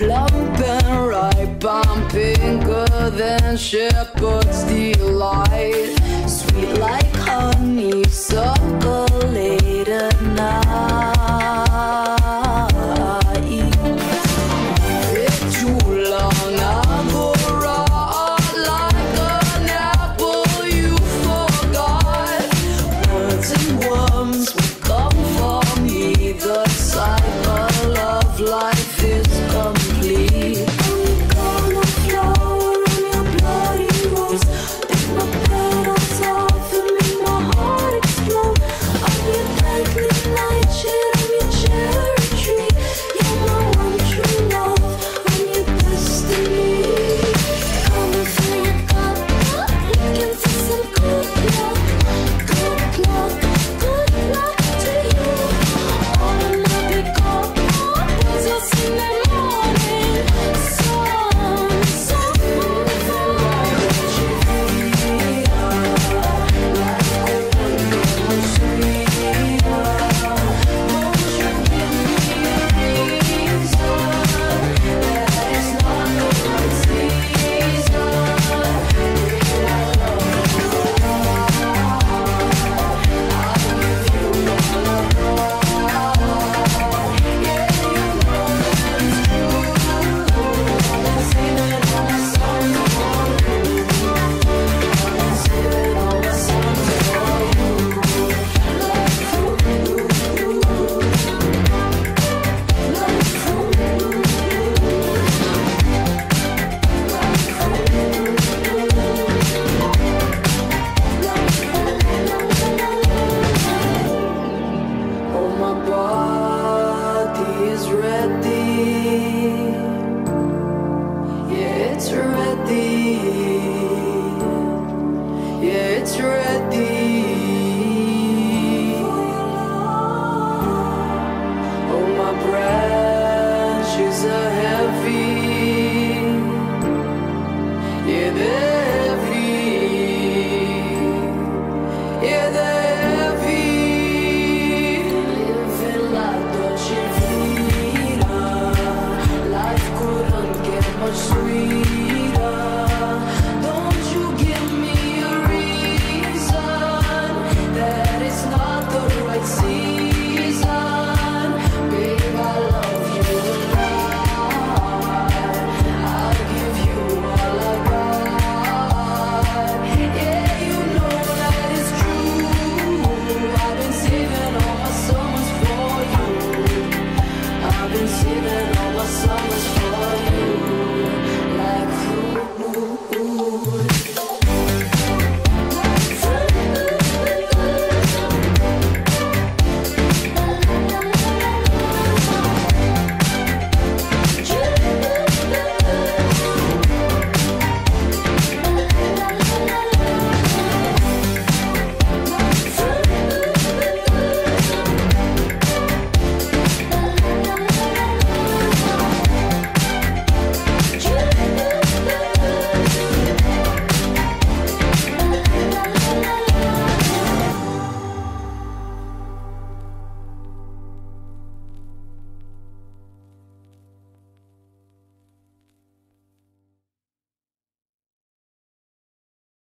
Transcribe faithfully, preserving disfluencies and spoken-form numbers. Clumping right, bumping good, then shepherd's delight. Sweet like honey, suckle late at night. It's too long, I go raw like an apple you forgot. Birds and worms will come from either side. The love life is complete. Even